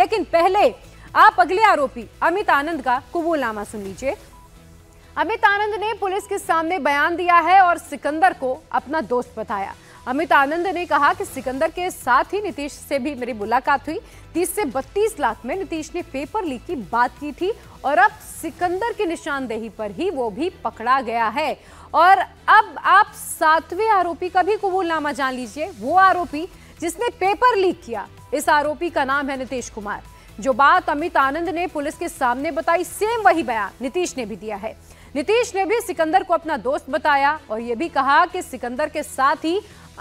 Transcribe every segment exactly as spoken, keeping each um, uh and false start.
लेकिन पहले आप अगले आरोपी अमित आनंद का कबूलनामा सुन लीजिए। अमित आनंद ने पुलिस के सामने बयान दिया है और सिकंदर को अपना दोस्त बताया। अमित आनंद ने कहा कि सिकंदर के साथ ही नीतीश से भी मेरी मुलाकात हुई। तीस से बत्तीस लाख में नीतीश ने पेपर लीक की बात की थी और अब सिकंदर की निशानदेही पर ही वो भी पकड़ा गया है। और अब आप सातवें आरोपी का भी कबूलनामा जान लीजिए, वो आरोपी जिसने पेपर लीक किया। इस आरोपी का नाम है नीतीश कुमार। जो बात अमित आनंद ने पुलिस के सामने बताई, सेम वही बयान नीतीश ने भी दिया है। नीतीश ने भी सिकंदर को अपना दोस्त बताया और ये भी कहा कि सिकंदर के साथ ही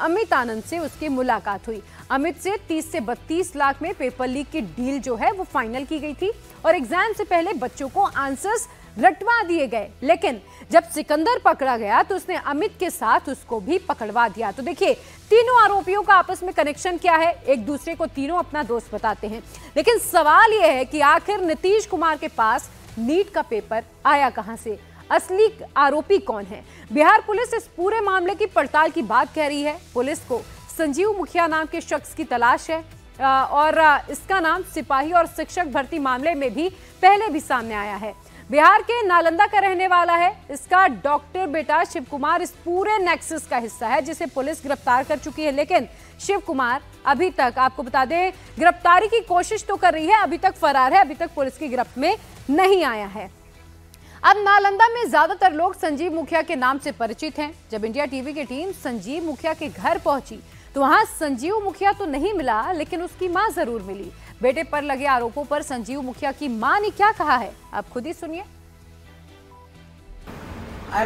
अमित आनंद से उसकी मुलाकात हुई। अमित से तीस से बत्तीस लाख में पेपर लीक की डील जो है वो फाइनल की गई थी और एग्जाम से पहले बच्चों को आंसर्स रटवा दिए गए। लेकिन जब सिकंदर पकड़ा गया तो उसने अमित के साथ उसको भी पकड़वा दिया। तो देखिए, तीनों आरोपियों का आपस में कनेक्शन क्या है, एक दूसरे को तीनों अपना दोस्त बताते हैं। लेकिन सवाल यह है कि आखिर नीतीश कुमार के पास नीट का पेपर आया कहां से, असली आरोपी कौन है? बिहार पुलिस इस पूरे मामले की पड़ताल की बात कह रही है। पुलिस को संजीव मुखिया नाम के शख्स की तलाश है और इसका नाम सिपाही और शिक्षक भर्ती मामले में भी पहले भी सामने आया है। बिहार के नालंदा का रहने वाला है। इसका डॉक्टर बेटा शिवकुमार इस पूरे नेक्सस का हिस्सा है, जिसे पुलिस गिरफ्तार कर चुकी है। लेकिन शिवकुमार अभी तक, आपको बता दें, गिरफ्तारी की कोशिश तो कर रही है, अभी तक फरार है, अभी तक पुलिस की गिरफ्त में नहीं आया है। अब नालंदा में ज्यादातर लोग संजीव मुखिया के नाम से परिचित हैं। जब इंडिया टीवी की टीम संजीव मुखिया के घर पहुंची तो वहां संजीव मुखिया तो नहीं मिला, लेकिन उसकी मां जरूर मिली। बेटे पर लगे आरोपों पर संजीव मुखिया की मां ने क्या कहा है, आप खुद ही सुनिए।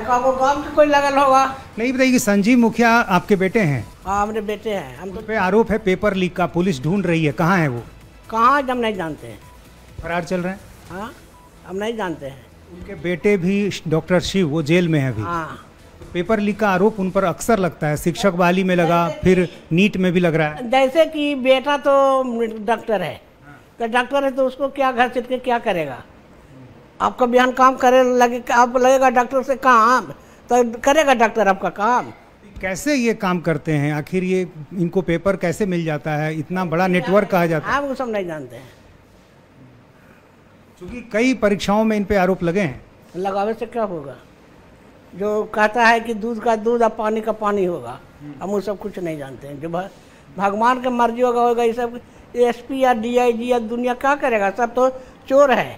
गांव में कोई लगल होगा नहीं बताइए। संजीव मुखिया आपके बेटे हैं? हाँ, मेरे बेटे हैं। हम पे आरोप है पेपर लीक का, पुलिस ढूंढ रही है। कहाँ है वो? कहाँ हम नहीं जानते हैं, फरार चल रहे हैं। हाँ, हम नहीं जानते हैं। उनके बेटे भी डॉक्टर शिव, वो जेल में है अभी। हाँ। पेपर लीक का आरोप उन पर अक्सर लगता है, शिक्षक वाली में लगा, फिर नीट में भी लग रहा है। जैसे कि बेटा तो डॉक्टर है, तो डॉक्टर है तो उसको क्या घर चिट के क्या करेगा? आपका बयान काम करे लगे, आप लगेगा डॉक्टर से काम तो करेगा डॉक्टर आपका काम। कैसे ये काम करते हैं आखिर, ये इनको पेपर कैसे मिल जाता है? इतना बड़ा नेटवर्क कहा जाता है। आप वो सब नहीं जानते हैं, क्योंकि कई परीक्षाओं में इन पे आरोप लगे हैं। लगावे से क्या होगा? जो कहता है कि दूध का दूध और पानी का पानी होगा, हम वो सब कुछ नहीं जानते हैं। जो भगवान की मर्जी होगा होगा ये सब। एसपी या डीआईजी या दुनिया क्या करेगा, सब तो चोर है।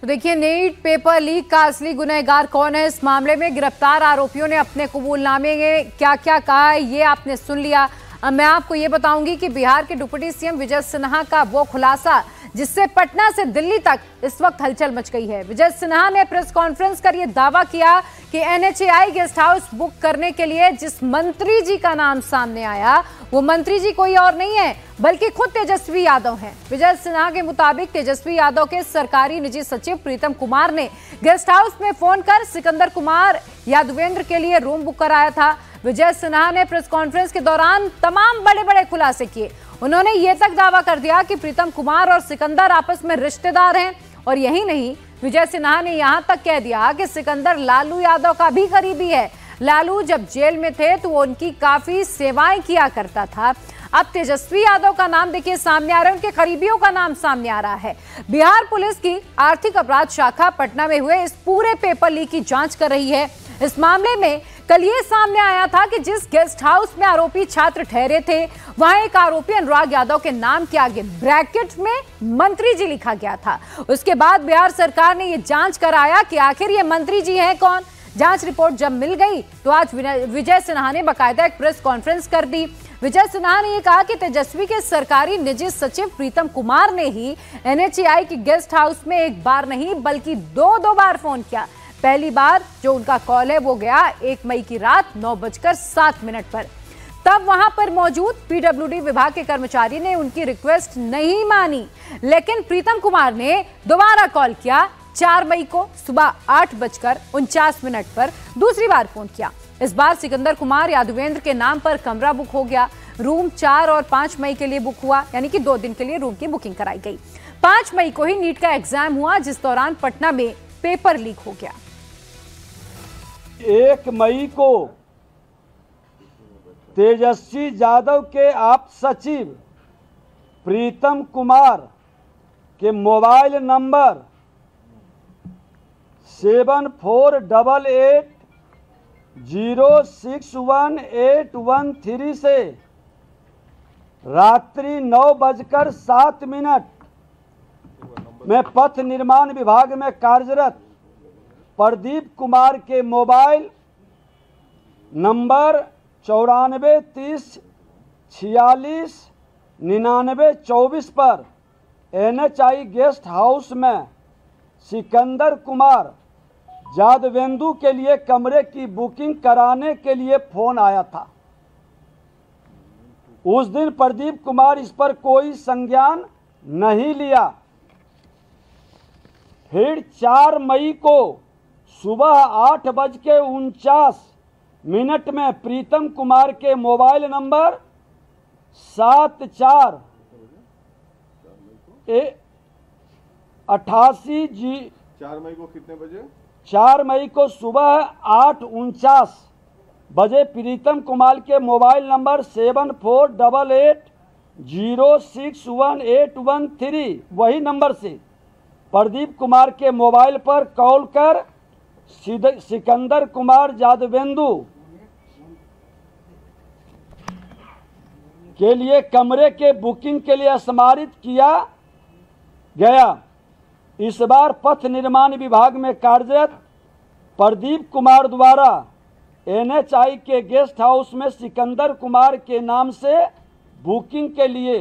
तो देखिए, नीट पेपर लीक का असली गुनहगार कौन है, इस मामले में गिरफ्तार आरोपियों ने अपने कबूलनामे में क्या क्या कहा है, ये आपने सुन लिया। अब मैं आपको ये बताऊंगी कि बिहार के डिप्टी सीएम विजय सिन्हा का वो खुलासा जिससे पटना से दिल्ली तक इस वक्त हलचल मच गई है। विजय सिन्हा ने प्रेस कॉन्फ्रेंस कर यह दावा किया कि एनएचएआई गेस्ट हाउस बुक करने के लिए जिस मंत्री जी का नाम सामने आया, वो मंत्री जी कोई और नहीं है बल्कि खुद तेजस्वी यादव हैं। विजय सिन्हा के मुताबिक तेजस्वी यादव के सरकारी निजी सचिव प्रीतम कुमार ने गेस्ट हाउस में फोन कर सिकंदर कुमार यादवेंद्र के लिए रूम बुक कराया था। विजय सिन्हा ने प्रेस कॉन्फ्रेंस के दौरान तमाम बड़े बड़े खुलासे किए। उन्होंने ये तक दावा कर दिया कि प्रीतम कुमार और सिकंदर आपस में रिश्तेदार हैं। और यही नहीं, विजय सिन्हा ने यहाँ तक कह दिया कि सिकंदर लालू यादव का भी करीबी है। लालू जब जेल में थे तो वो उनकी काफी सेवाएं किया करता था। अब तेजस्वी यादव का नाम देखिए सामने आ रहा है, उनके करीबियों का नाम सामने आ रहा है। बिहार पुलिस की आर्थिक अपराध शाखा पटना में हुए इस पूरे पेपर लीक की जांच कर रही है। इस मामले में कल ये सामने आया था कि जिस गेस्ट हाउस में आरोपी छात्र ठहरे थे, वहां एक आरोपी अनुराग यादव के नाम के आगे ब्रैकेट में मंत्री जी लिखा गया था। उसके बाद बिहार सरकार ने ये जांच कराया कि आखिर ये मंत्री जी हैं कौन। जांच रिपोर्ट जब मिल गई तो आज विजय सिन्हा ने बाकायदा एक प्रेस कॉन्फ्रेंस कर दी। विजय सिन्हा ने यह कहा कि तेजस्वी के सरकारी निजी सचिव प्रीतम कुमार ने ही एनएचएआई के गेस्ट हाउस में एक बार नहीं बल्कि दो दो बार फोन किया। पहली बार जो उनका कॉल है वो गया एक मई की रात नौ बजकर सात मिनट पर। तब वहां पर मौजूद पीडब्ल्यूडी विभाग के कर्मचारी ने उनकी रिक्वेस्ट नहीं मानी, लेकिन प्रीतम कुमार ने दोबारा कॉल किया चार मई को सुबह आठ बजकर उनचास मिनट पर दूसरी बार फोन किया। इस बार सिकंदर कुमार यादवेंद्र के नाम पर कमरा बुक हो गया। रूम चार और पांच मई के लिए बुक हुआ, यानी कि दो दिन के लिए रूम की बुकिंग कराई गई। पांच मई को ही नीट का एग्जाम हुआ, जिस दौरान पटना में पेपर लीक हो गया। एक मई को तेजस्वी यादव के आप सचिव प्रीतम कुमार के mobile number seven four double eight zero six one eight one three से रात्रि नौ बजकर सात मिनट में पथ निर्माण विभाग में कार्यरत प्रदीप कुमार के मोबाइल नंबर चौरानवे तीस छियालीस निन्यानवे चौबीस पर एनएचआई गेस्ट हाउस में सिकंदर कुमार यादवेंद्र के लिए कमरे की बुकिंग कराने के लिए फोन आया था। उस दिन प्रदीप कुमार इस पर कोई संज्ञान नहीं लिया। फिर चार मई को सुबह आठ बज के उनचास मिनट में प्रीतम कुमार के मोबाइल नंबर सात चार ए अट्ठासी जी चार मई को कितने बजे चार मई को सुबह आठ उनचास बजे प्रीतम कुमार के mobile number seven four double eight zero six one eight one three वही नंबर से प्रदीप कुमार के मोबाइल पर कॉल कर सिकंदर कुमार यादवेंदु के लिए कमरे के बुकिंग के लिए स्मारित किया गया। इस बार पथ निर्माण विभाग में कार्यरत प्रदीप कुमार द्वारा एनएचआई के गेस्ट हाउस में सिकंदर कुमार के नाम से बुकिंग के लिए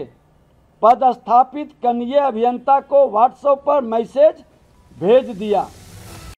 पदस्थापित कन्हैया अभियंता को व्हाट्सएप पर मैसेज भेज दिया।